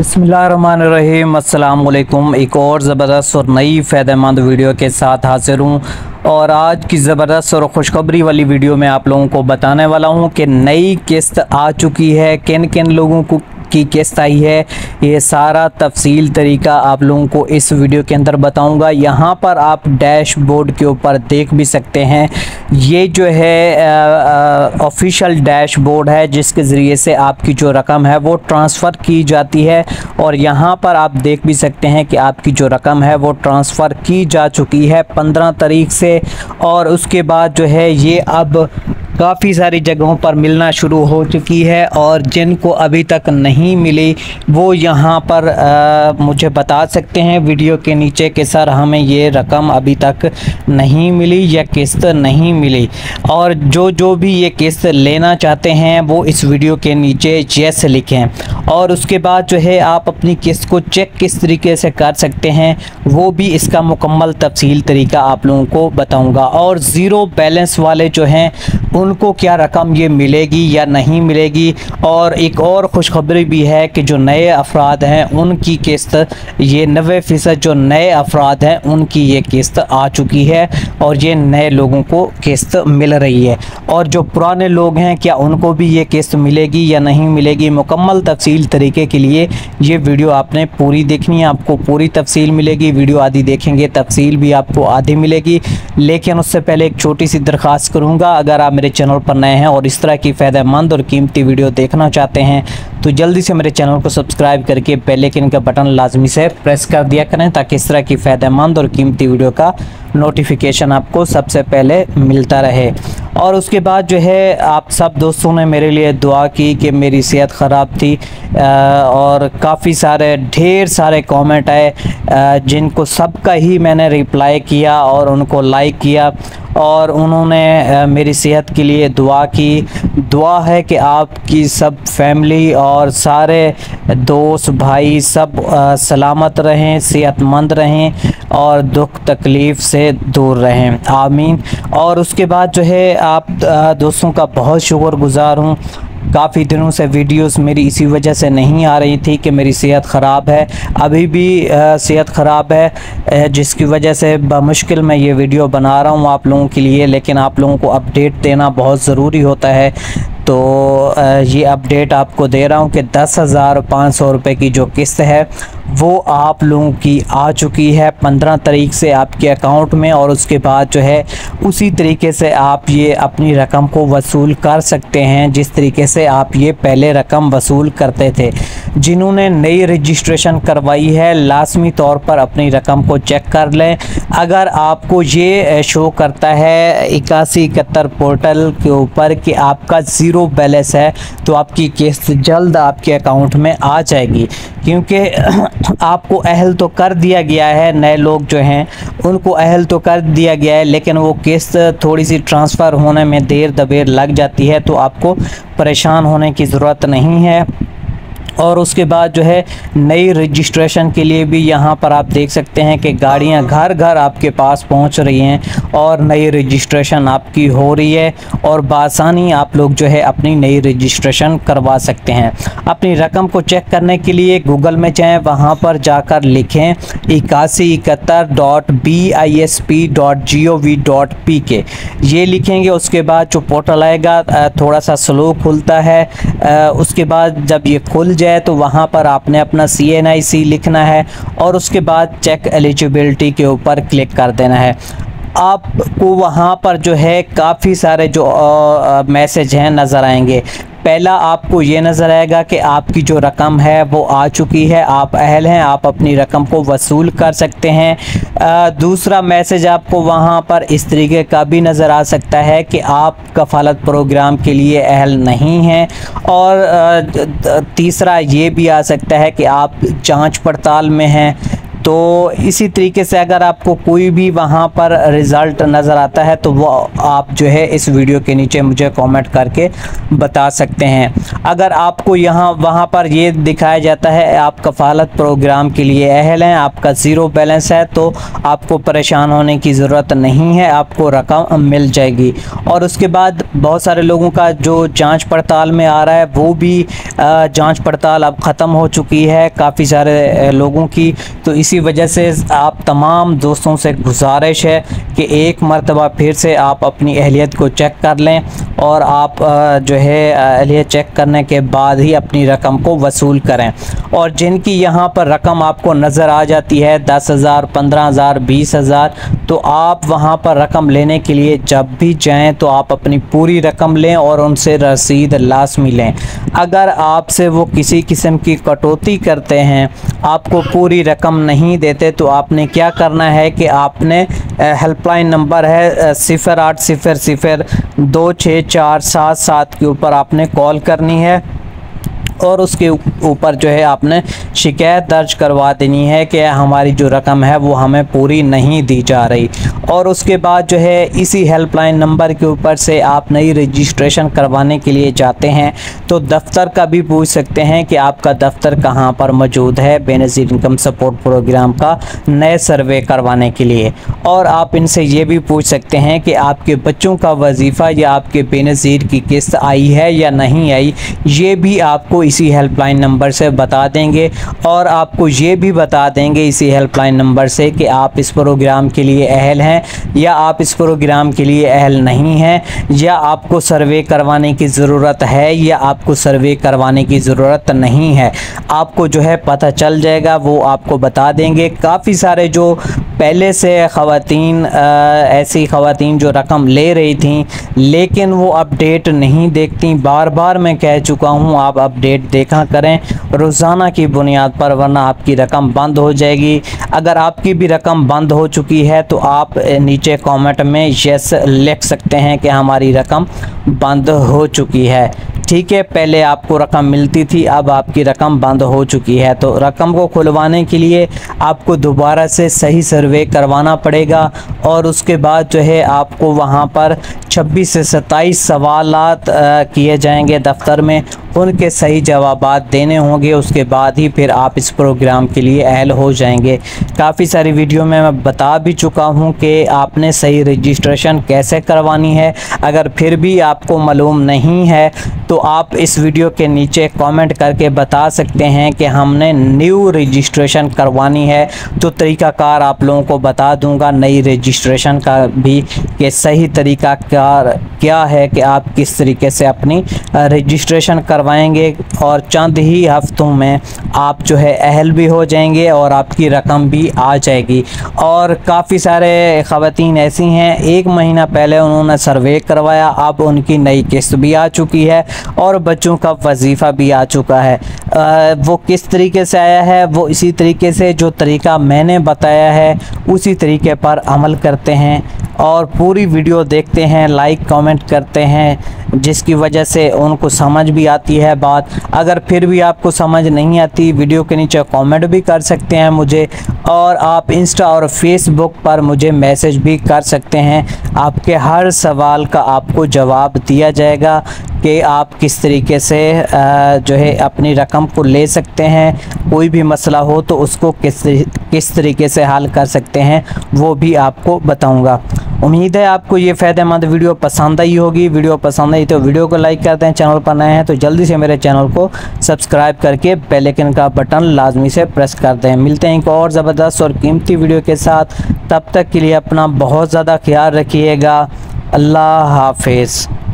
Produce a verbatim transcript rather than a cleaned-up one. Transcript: बिस्मिल्लाहिर्रहमानिर्रहीम। अस्सलाम वालेकुम। एक और ज़बरदस्त और नई फ़ायदेमंद वीडियो के साथ हाज़िर हूँ और आज की ज़बरदस्त और खुशखबरी वाली वीडियो में आप लोगों को बताने वाला हूँ कि नई किस्त आ चुकी है, किन किन लोगों को की किस्त आई है ये सारा तफसील तरीका आप लोगों को इस वीडियो के अंदर बताऊंगा। यहाँ पर आप डैशबोर्ड के ऊपर देख भी सकते हैं, ये जो है ऑफिशियल डैशबोर्ड है जिसके ज़रिए से आपकी जो रकम है वो ट्रांसफ़र की जाती है और यहाँ पर आप देख भी सकते हैं कि आपकी जो रकम है वो ट्रांसफ़र की जा चुकी है पंद्रह तारीख से और उसके बाद जो है ये अब काफ़ी सारी जगहों पर मिलना शुरू हो चुकी है और जिनको अभी तक नहीं मिली वो यहाँ पर आ, मुझे बता सकते हैं वीडियो के नीचे कि सर हमें ये रकम अभी तक नहीं मिली या किस्त नहीं मिली। और जो जो भी ये किस्त लेना चाहते हैं वो इस वीडियो के नीचे यस लिखें और उसके बाद जो है आप अपनी किस्त को चेक किस तरीके से कर सकते हैं वो भी इसका मुकम्मल तफसील तरीका आप लोगों को बताऊँगा। और ज़ीरो बैलेंस वाले जो हैं उनको क्या रकम ये मिलेगी या नहीं मिलेगी। और एक और खुशखबरी भी है कि जो नए अफराद हैं उनकी किस्त ये नबे फ़ीसद जो नए अफराद हैं उनकी ये किस्त आ चुकी है और ये नए लोगों को किस्त मिल रही है। और जो पुराने लोग हैं क्या उनको भी ये किस्त मिलेगी या नहीं मिलेगी, मुकम्मल तफसील तरीके के लिए ये वीडियो आपने पूरी देखनी है, आपको पूरी तफसील मिलेगी। वीडियो आधी देखेंगे तफसील भी आपको आधी मिलेगी। लेकिन उससे पहले एक छोटी सी दरख्वास्त करूँगा, अगर आप मेरे चैनल पर नए हैं और इस तरह की फ़ायदेमंद और कीमती वीडियो देखना चाहते हैं तो जल्दी से मेरे चैनल को सब्सक्राइब करके बेल आइकन का बटन लाजमी से प्रेस कर दिया करें ताकि इस तरह की फ़ायदेमंद और कीमती वीडियो का नोटिफिकेशन आपको सबसे पहले मिलता रहे। और उसके बाद जो है आप सब दोस्तों ने मेरे लिए दुआ की कि मेरी सेहत ख़राब थी और काफ़ी सारे ढेर सारे कमेंट आए जिनको सबका ही मैंने रिप्लाई किया और उनको लाइक किया और उन्होंने मेरी सेहत के लिए दुआ की। दुआ है कि आपकी सब फैमिली और सारे दोस्त भाई सब सलामत रहें, सेहतमंद रहें और दुख तकलीफ़ से दूर रहें, आमीन। और उसके बाद जो है आप दोस्तों का बहुत शुक्रगुज़ार हूँ। काफ़ी दिनों से वीडियोस मेरी इसी वजह से नहीं आ रही थी कि मेरी सेहत ख़राब है, अभी भी सेहत ख़राब है जिसकी वजह से बमुश्किल मैं ये वीडियो बना रहा हूँ आप लोगों के लिए। लेकिन आप लोगों को अपडेट देना बहुत ज़रूरी होता है तो ये अपडेट आपको दे रहा हूँ कि दस हज़ार पाँच सौ रुपये की जो किस्त है वो आप लोगों की आ चुकी है पंद्रह तारीख से आपके अकाउंट में और उसके बाद जो है उसी तरीके से आप ये अपनी रकम को वसूल कर सकते हैं जिस तरीके से आप ये पहले रकम वसूल करते थे। जिन्होंने नई रजिस्ट्रेशन करवाई है लाजमी तौर पर अपनी रकम को चेक कर लें। अगर आपको ये शो करता है इक्यासी इकहत्तर पोर्टल के ऊपर कि आपका ज़ीरो बैलेंस है तो आपकी किस्त जल्द आपके अकाउंट में आ जाएगी क्योंकि आपको अहल तो कर दिया गया है, नए लोग जो हैं उनको अहल तो कर दिया गया है लेकिन वो किस्त थोड़ी सी ट्रांसफ़र होने में देर दबेर लग जाती है तो आपको परेशान होने की ज़रूरत नहीं है। और उसके बाद जो है नई रजिस्ट्रेशन के लिए भी यहाँ पर आप देख सकते हैं कि गाड़ियाँ घर घर आपके पास पहुँच रही हैं और नई रजिस्ट्रेशन आपकी हो रही है और बासानी आप लोग जो है अपनी नई रजिस्ट्रेशन करवा सकते हैं। अपनी रकम को चेक करने के लिए गूगल में जाएँ, वहाँ पर जाकर लिखें इक्यासी इकहत्तर dot B I S P dot G O V dot P K, ये लिखेंगे। उसके बाद जो पोर्टल आएगा थोड़ा सा स्लो खुलता है, उसके बाद जब ये खुल जाए तो वहाँ पर आपने अपना सी एन आई सी लिखना है और उसके बाद चेक एलिजिबिलिटी के ऊपर क्लिक कर देना है। आपको वहाँ पर जो है काफ़ी सारे जो मैसेज हैं नज़र आएंगे। पहला आपको ये नज़र आएगा कि आपकी जो रकम है वो आ चुकी है, आप अहल हैं, आप अपनी रकम को वसूल कर सकते हैं। आ, दूसरा मैसेज आपको वहाँ पर इस तरीके का भी नज़र आ सकता है कि आप कफालत प्रोग्राम के लिए अहल नहीं हैं। और आ, तीसरा ये भी आ सकता है कि आप जांच पड़ताल में हैं तो तो इसी तरीके से अगर आपको कोई भी वहाँ पर रिज़ल्ट नज़र आता है तो वो आप जो है इस वीडियो के नीचे मुझे कमेंट करके बता सकते हैं। अगर आपको यहाँ वहाँ पर ये दिखाया जाता है आप कफालत प्रोग्राम के लिए अहल हैं, आपका ज़ीरो बैलेंस है, तो आपको परेशान होने की ज़रूरत नहीं है, आपको रकम मिल जाएगी। और उसके बाद बहुत सारे लोगों का जो जाँच पड़ताल में आ रहा है वो भी जाँच पड़ताल अब ख़त्म हो चुकी है काफ़ी सारे लोगों की, तो इसी वजह से आप तमाम दोस्तों से गुजारिश है कि एक मरतबा फिर से आप अपनी अहलियत को चेक कर लें और आप जो है अहलियत चेक करने के बाद ही अपनी रकम को वसूल करें। और जिनकी यहाँ पर रकम आपको नज़र आ जाती है दस हज़ार, पंद्रह हज़ार, बीस हज़ार, तो आप वहाँ पर रकम लेने के लिए जब भी जाएं तो आप अपनी पूरी रकम लें और उनसे रसीद लाजमी लें। अगर आपसे वो किसी किस्म की कटौती करते हैं, आपको पूरी रकम नहीं देते, तो आपने क्या करना है कि आपने हेल्पलाइन नंबर है सिफ़र आठ सिफ़र सिफ़र दो छः चार सात सात के ऊपर आपने कॉल करनी है और उसके ऊपर जो है आपने शिकायत दर्ज करवा देनी है कि हमारी जो रकम है वो हमें पूरी नहीं दी जा रही। और उसके बाद जो है इसी हेल्पलाइन नंबर के ऊपर से आप नई रजिस्ट्रेशन करवाने के लिए जाते हैं तो दफ्तर का भी पूछ सकते हैं कि आपका दफ्तर कहाँ पर मौजूद है बेनज़ीर इनकम सपोर्ट प्रोग्राम का नए सर्वे करवाने के लिए। और आप इनसे ये भी पूछ सकते हैं कि आपके बच्चों का वजीफ़ा या आपके बेनज़ीर की किस्त आई है या नहीं आई, ये भी आपको इसी हेल्पलाइन नंबर से बता देंगे। और आपको ये भी बता देंगे इसी हेल्पलाइन नंबर से कि आप इस प्रोग्राम के लिए अहल हैं या आप इस प्रोग्राम के लिए अहल नहीं हैं, या आपको सर्वे करवाने की ज़रूरत है या आपको सर्वे करवाने की ज़रूरत नहीं है, आपको जो है पता चल जाएगा, वो आपको बता देंगे। काफ़ी सारे जो पहले से ख़वातीन ऐसी ख़वातीन जो रकम ले रही थी लेकिन वो अपडेट नहीं देखती, बार बार मैं कह चुका हूँ आप अपडेट देखा करें रोज़ाना की बुनियाद पर, वरना आपकी रकम बंद हो जाएगी। अगर आपकी भी रकम बंद हो चुकी है तो आप नीचे कमेंट में यस लिख सकते हैं कि हमारी रकम बंद हो चुकी है। ठीक है, पहले आपको रकम मिलती थी, अब आपकी रकम बंद हो चुकी है, तो रकम को खुलवाने के लिए आपको दोबारा से सही सर्वे करवाना पड़ेगा। और उसके बाद जो है आपको वहाँ पर छब्बीस से सत्ताईस सवालात किए जाएंगे दफ्तर में, उनके सही जवाबात देने होंगे, उसके बाद ही फिर आप इस प्रोग्राम के लिए अहल हो जाएंगे। काफ़ी सारी वीडियो में मैं बता भी चुका हूँ कि आपने सही रजिस्ट्रेशन कैसे करवानी है। अगर फिर भी आपको मालूम नहीं है तो आप इस वीडियो के नीचे कमेंट करके बता सकते हैं कि हमने न्यू रजिस्ट्रेशन करवानी है, तो तरीकाकार आप लोगों को बता दूंगा नई रजिस्ट्रेशन का भी कि सही तरीकाकार क्या है, कि आप किस तरीके से अपनी रजिस्ट्रेशन करवाएंगे। और चंद ही हफ्तों में आप जो है अहल भी हो जाएंगे और आपकी रकम भी आ जाएगी। और काफ़ी सारे ख़वातीन ऐसी हैं एक महीना पहले उन्होंने सर्वे करवाया, अब उनकी नई किस्त भी आ चुकी है और बच्चों का वजीफ़ा भी आ चुका है। आ, वो किस तरीके से आया है, वो इसी तरीके से जो तरीका मैंने बताया है उसी तरीके पर अमल करते हैं और पूरी वीडियो देखते हैं, लाइक कमेंट करते हैं, जिसकी वजह से उनको समझ भी आती है बात। अगर फिर भी आपको समझ नहीं आती वीडियो के नीचे कमेंट भी कर सकते हैं मुझे, और आप इंस्टा और फेसबुक पर मुझे मैसेज भी कर सकते हैं। आपके हर सवाल का आपको जवाब दिया जाएगा कि आप किस तरीके से जो है अपनी रकम को ले सकते हैं, कोई भी मसला हो तो उसको किस किस तरीके से हल कर सकते हैं वो भी आपको बताऊंगा। उम्मीद है आपको ये फ़ायदेमंद वीडियो पसंद आई होगी। वीडियो पसंद आई तो वीडियो को लाइक करते हैं, चैनल पर नए हैं तो जल्दी से मेरे चैनल को सब्सक्राइब करके बेल आइकन का बटन लाजमी से प्रेस कर दें। मिलते हैं एक और ज़बरदस्त और कीमती वीडियो के साथ, तब तक के लिए अपना बहुत ज़्यादा ख्याल रखिएगा। अल्लाह हाफिज़।